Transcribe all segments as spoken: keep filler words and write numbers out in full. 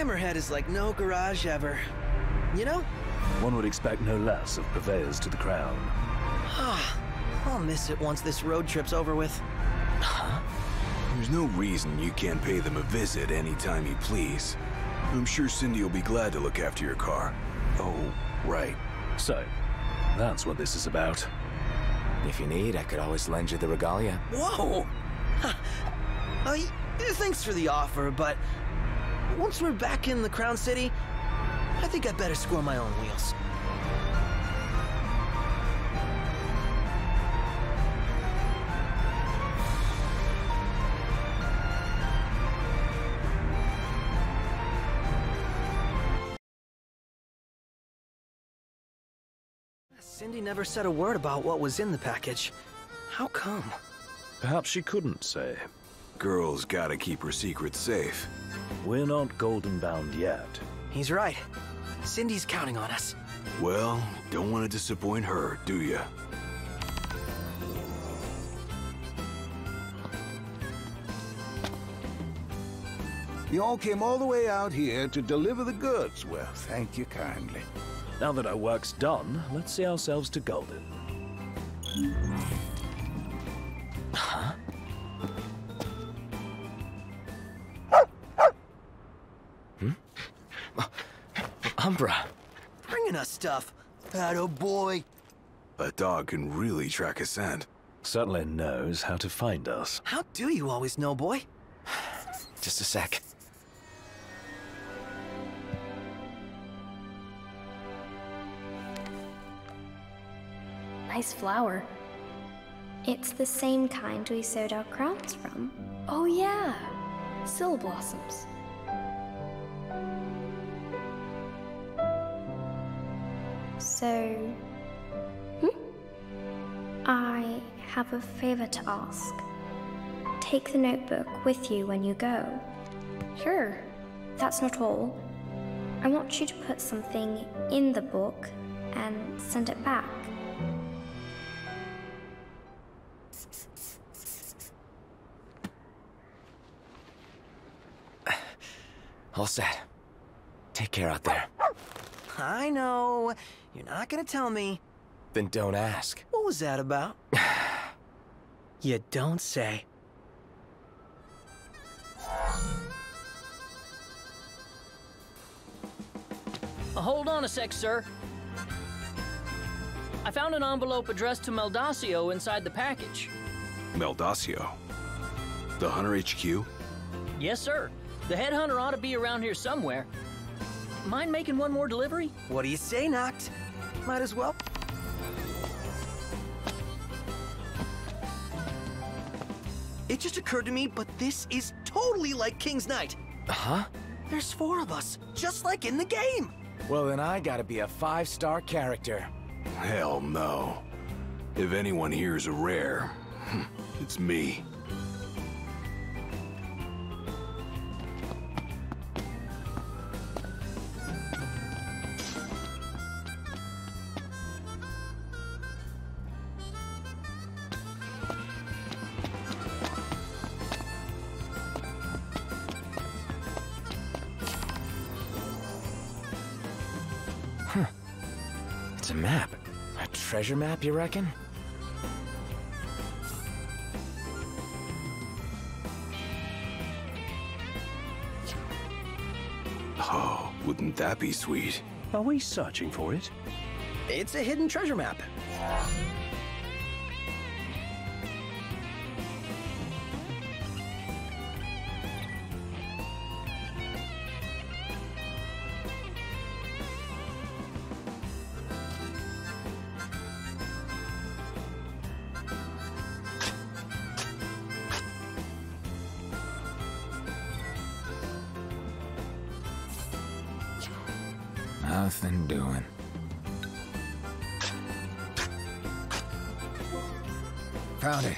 Hammerhead is like no garage ever. You know? One would expect no less of purveyors to the crown. I'll miss it once this road trip's over with. Huh? There's no reason you can't pay them a visit anytime you please. I'm sure Cindy will be glad to look after your car. Oh, right. So, that's what this is about. If you need, I could always lend you the regalia. Whoa! Huh. Uh, thanks for the offer, but once we're back in the Crown City, I think I'd better score my own wheels. Cindy never said a word about what was in the package. How come? Perhaps she couldn't say. Girl's gotta keep her secret safe. We're not golden bound yet. He's right. Cindy's counting on us. Well, don't want to disappoint her, do you? You all came all the way out here to deliver the goods. Well, thank you kindly. Now that our work's done, let's see ourselves to golden. Huh? Hmm? Umbra. Bringing us stuff. Attaboy. That dog can really track a scent. Certainly knows how to find us. How do you always know, boy? Just a sec. Nice flower. It's the same kind we sewed our crowns from. Oh yeah, sill blossoms. So, hmm? I have a favor to ask. Take the notebook with you when you go. Sure, that's not all. I want you to put something in the book and send it back. All set. Take care out there. I know. You're not gonna tell me. Then don't ask. What was that about? You don't say. Hold on a sec, sir. I found an envelope addressed to Meldacio inside the package. Meldacio? The Hunter H Q? Yes, sir. The headhunter ought to be around here somewhere. Mind making one more delivery? What do you say, Noct? Might as well. It just occurred to me, but this is totally like King's Knight. Uh-huh. There's four of us, just like in the game. Well, then I gotta be a five-star character. Hell no. If anyone here is a rare, it's me. A map? A treasure map, you reckon? Oh, wouldn't that be sweet? Are we searching for it? It's a hidden treasure map. Nothing doing. Found it.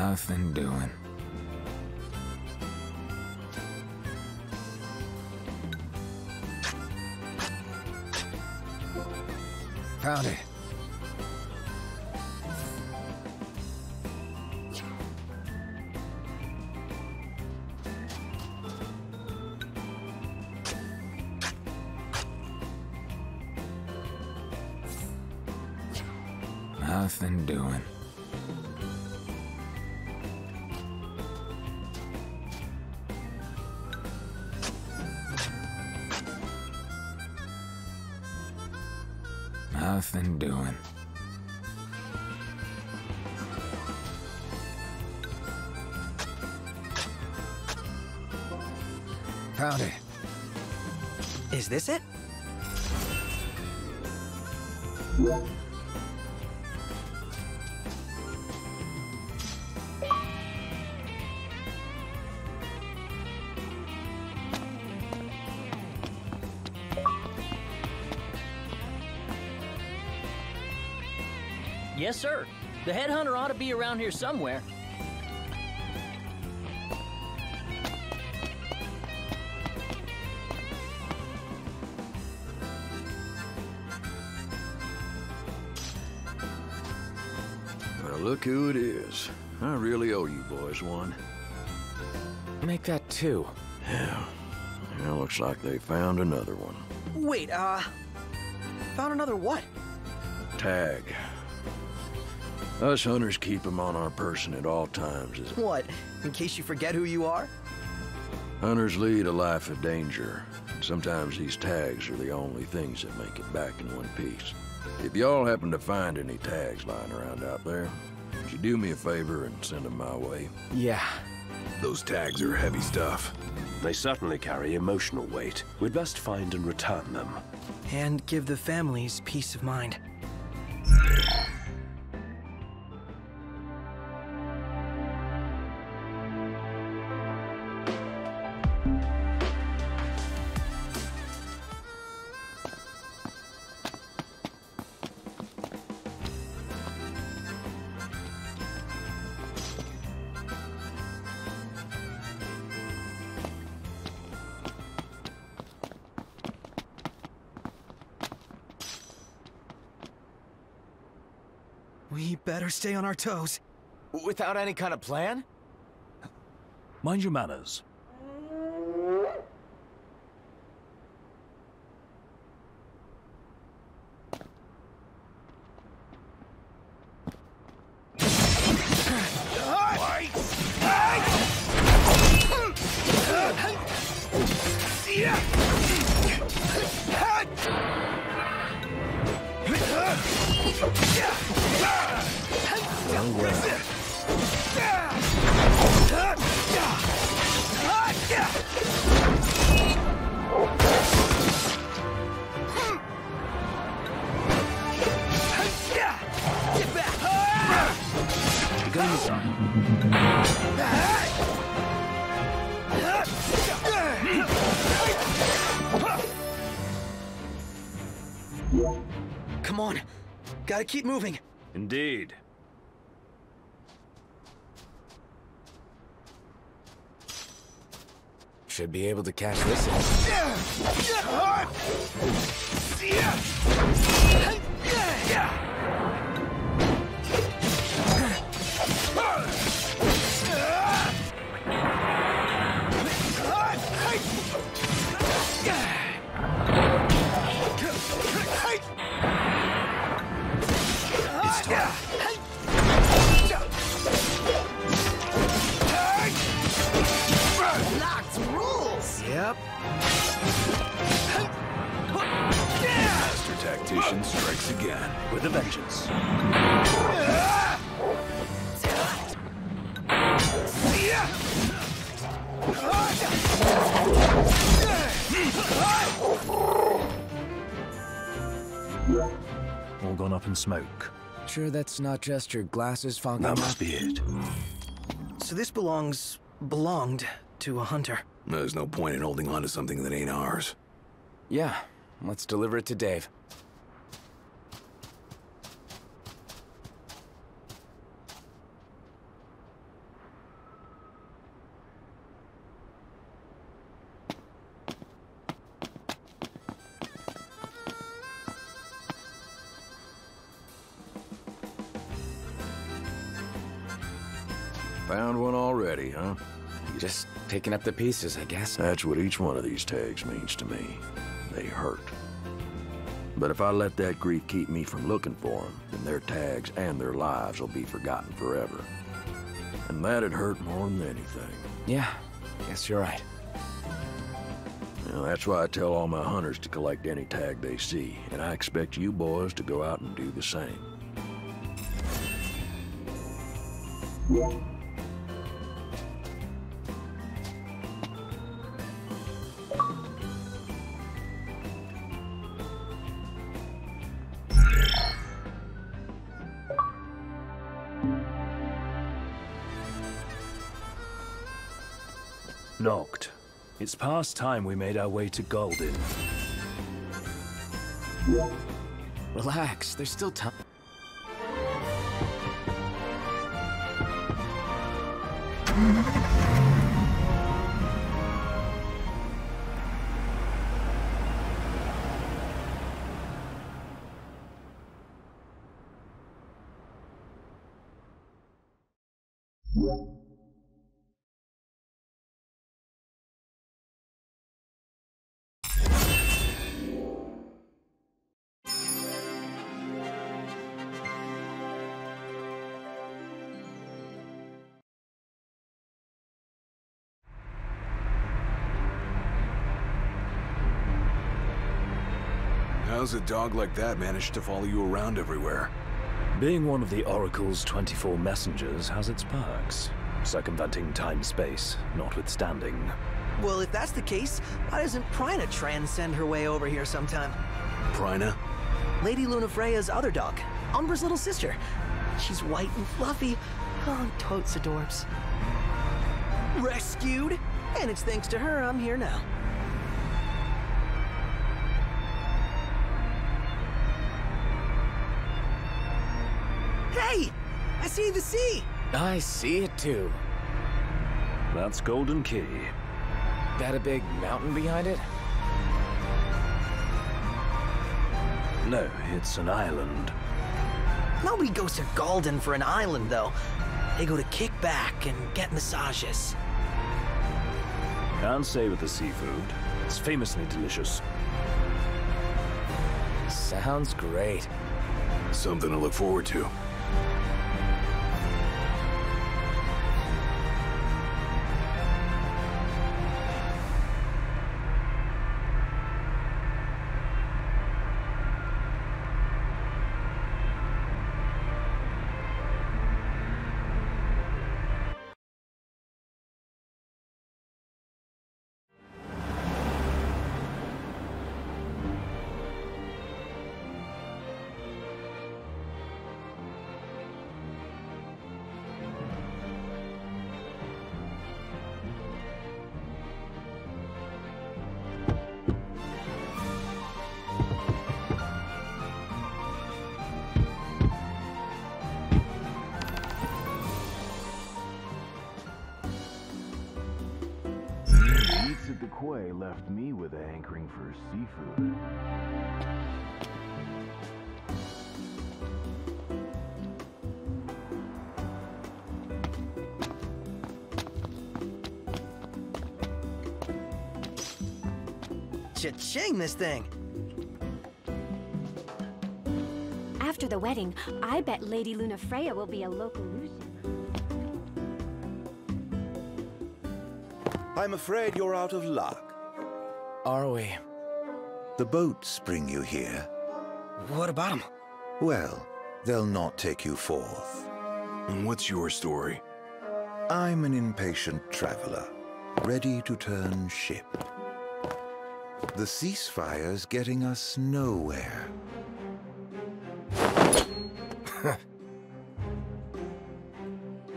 Nothing doing. Found it. Nothing doing. Nothing doing. Found it. Is this it? Yes, sir. The headhunter ought to be around here somewhere. Well, look who it is. I really owe you boys one. Make that two. Yeah. Yeah, looks like they found another one. Wait, uh... found another what? Tag. Us hunters keep them on our person at all times. As what? In case you forget who you are? Hunters lead a life of danger. Sometimes these tags are the only things that make it back in one piece. If y'all happen to find any tags lying around out there, would you do me a favor and send them my way? Yeah. Those tags are heavy stuff. They certainly carry emotional weight. We'd best find and return them. And give the families peace of mind. Stay on our toes. Without any kind of plan? Mind your manners. Come on, gotta keep moving. Indeed. Should be able to catch this in. Tactician strikes again with a vengeance. All gone up in smoke. Sure that's not just your glasses fogging up? That must be it. So this belongs... belonged to a hunter. There's no point in holding on to something that ain't ours. Yeah, let's deliver it to Dave. Found one already, huh? Just picking up the pieces, I guess. That's what each one of these tags means to me. They hurt. But if I let that grief keep me from looking for them, then their tags and their lives will be forgotten forever. And that'd hurt more than anything. Yeah, guess you're right. You know, that's why I tell all my hunters to collect any tag they see, and I expect you boys to go out and do the same. Yeah. Noct. It's past time we made our way to Golden. Relax, there's still time. How's a dog like that managed to follow you around everywhere? Being one of the Oracle's twenty-four messengers has its perks. Circumventing time-space, notwithstanding. Well, if that's the case, why doesn't Prina transcend her way over here sometime? Prina? Lady Lunafreya's other dog, Umbra's little sister. She's white and fluffy. Oh, totes adorbs. Rescued? And it's thanks to her I'm here now. Hey! I see the sea! I see it too. That's Golden Key. That a big mountain behind it? No, it's an island. Nobody goes to Golden for an island, though. They go to kick back and get massages. Can't say with the seafood. It's famously delicious. Sounds great. Something to look forward to. Left me with a hankering for seafood. Cha-ching, this thing! After the wedding, I bet Lady Lunafreya will be a local Lucian. I'm afraid you're out of luck. Are we? The boats bring you here. What about them? Well, they'll not take you forth. And what's your story? I'm an impatient traveler, ready to turn ship. The ceasefire's getting us nowhere.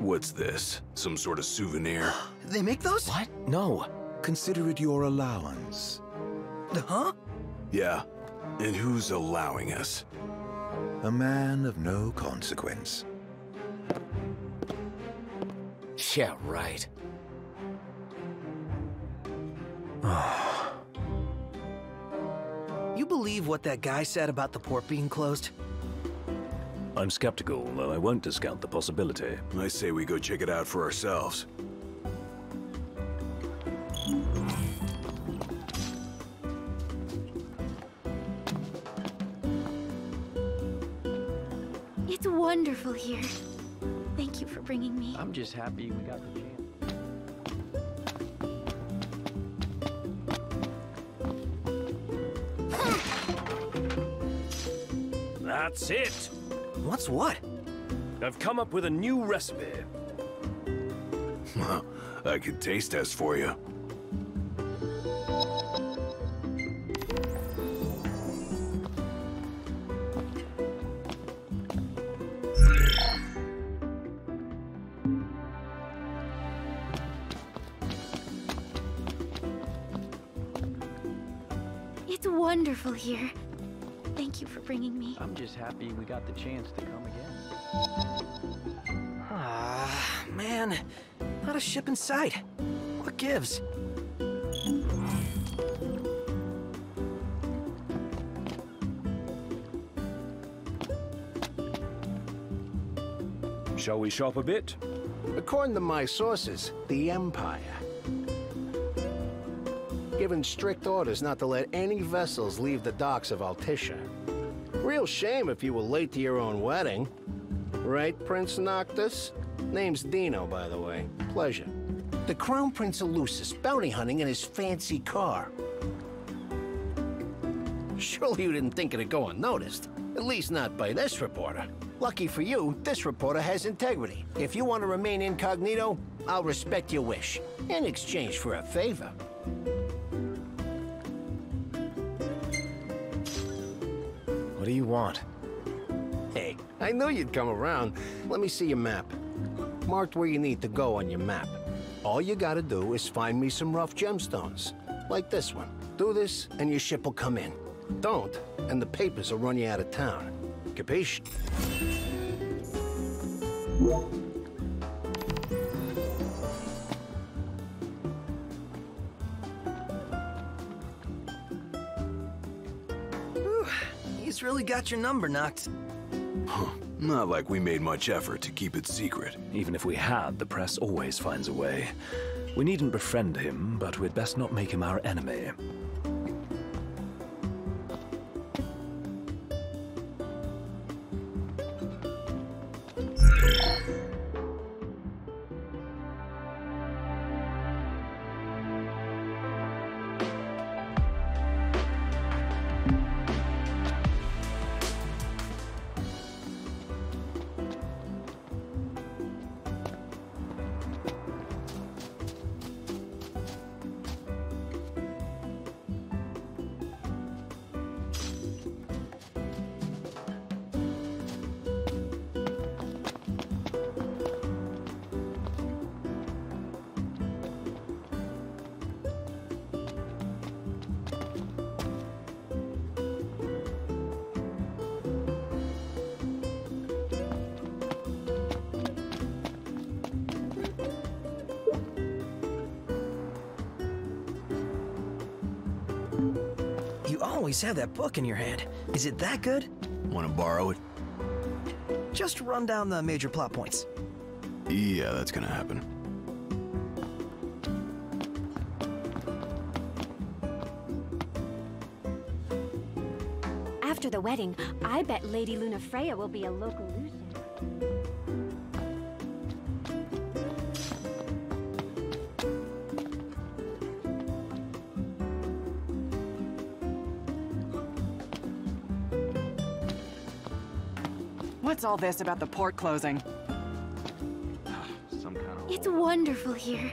What's this? Some sort of souvenir? They make those? What? No. Consider it your allowance. Huh? Yeah. And who's allowing us? A man of no consequence. Yeah, right. You believe what that guy said about the port being closed? I'm skeptical, and I won't discount the possibility. I say we go check it out for ourselves. It's wonderful here. Thank you for bringing me. I'm just happy we got the chance. That's it! What's what? I've come up with a new recipe. I could taste test for you. It's wonderful here. Thank you for bringing me. I'm just happy we got the chance to come again. Ah, man. Not a ship in sight. What gives? Shall we shop a bit? According to my sources, the Empire. Given strict orders not to let any vessels leave the docks of Altitia. Real shame if you were late to your own wedding. Right, Prince Noctis? Name's Dino, by the way. Pleasure. The Crown Prince of Lucis, bounty hunting in his fancy car. Surely you didn't think it'd go unnoticed. At least not by this reporter. Lucky for you, this reporter has integrity. If you want to remain incognito, I'll respect your wish. In exchange for a favor. What do you want? Hey, I knew you'd come around. Let me see your map. Marked where you need to go on your map. All you gotta do is find me some rough gemstones, like this one. Do this, and your ship will come in. Don't, and the papers will run you out of town. Capiche? Really got your number, Noct. Huh. Not like we made much effort to keep it secret. Even if we had, the press always finds a way. We needn't befriend him, but we'd best not make him our enemy. Always have that book in your hand. Is it that good? Want to borrow it? Just run down the major plot points. Yeah, that's gonna happen. After the wedding, I bet Lady Lunafreya will be a local Lucian. What's all this about the port closing? Some kind of it's wonderful here.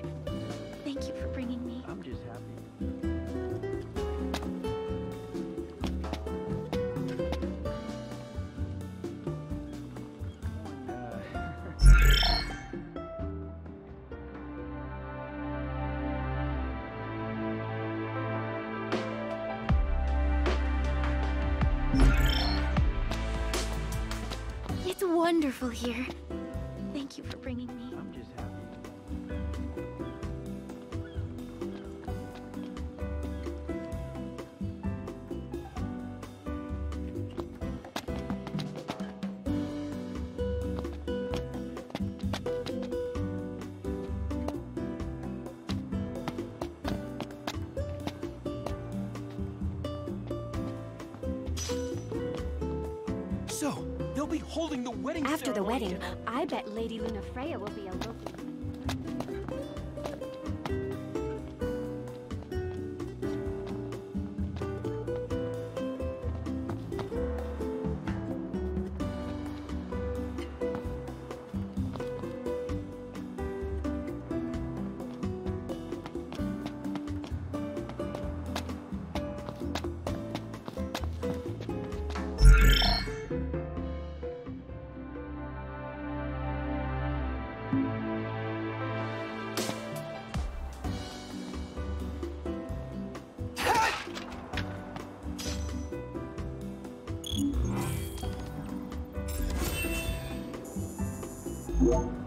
Thank you for bringing me. I'm just happy. It's wonderful here. Thank you for bringing me. I'm just happy. holding the wedding ceremony. After the wedding, I bet Lady Lunafreya will be a lovely... What?